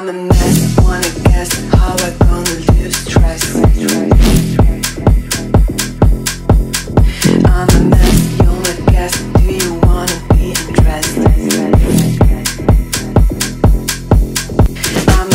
I'm a mess, wanna guess how I gonna live stress. I'm a mess, you're my guest. Do you wanna be undressed? I'm a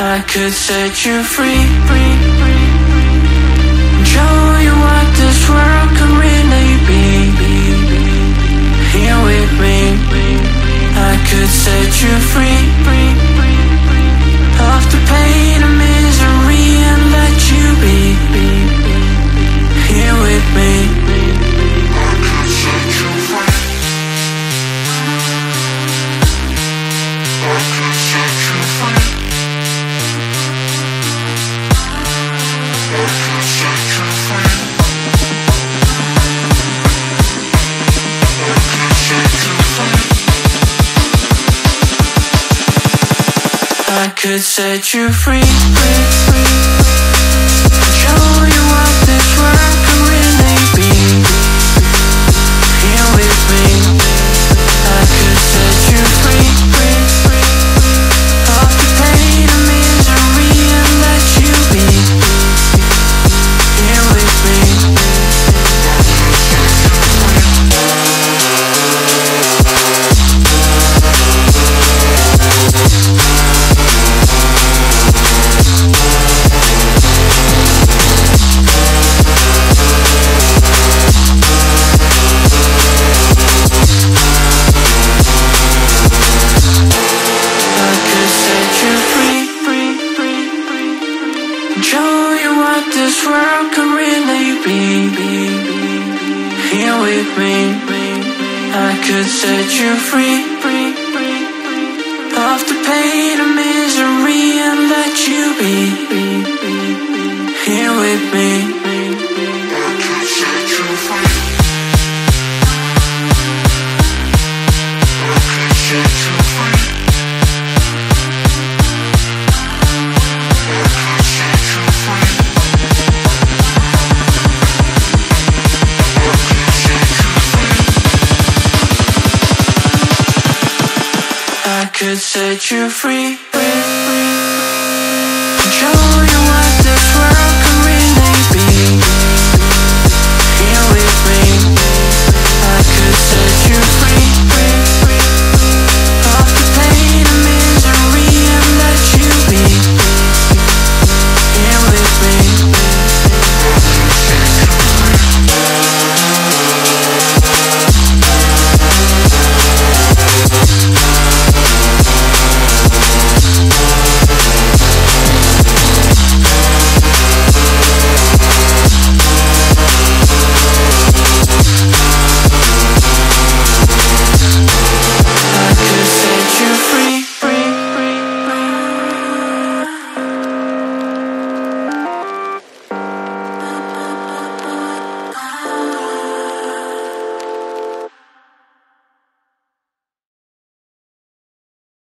I could set you free, and show you what this world can really be. Here with me, I could set you free of the pain and misery and let you be. Here with me, I could set you free. I could set you free. I could set you free, show you what this world can really be. Here with me, I could set you free of the pain and misery and let you be. Here with me. I could set you free of the pain and misery and let you be. Here with me, I could set you free. I could set you free. I could set you free. I could set you free.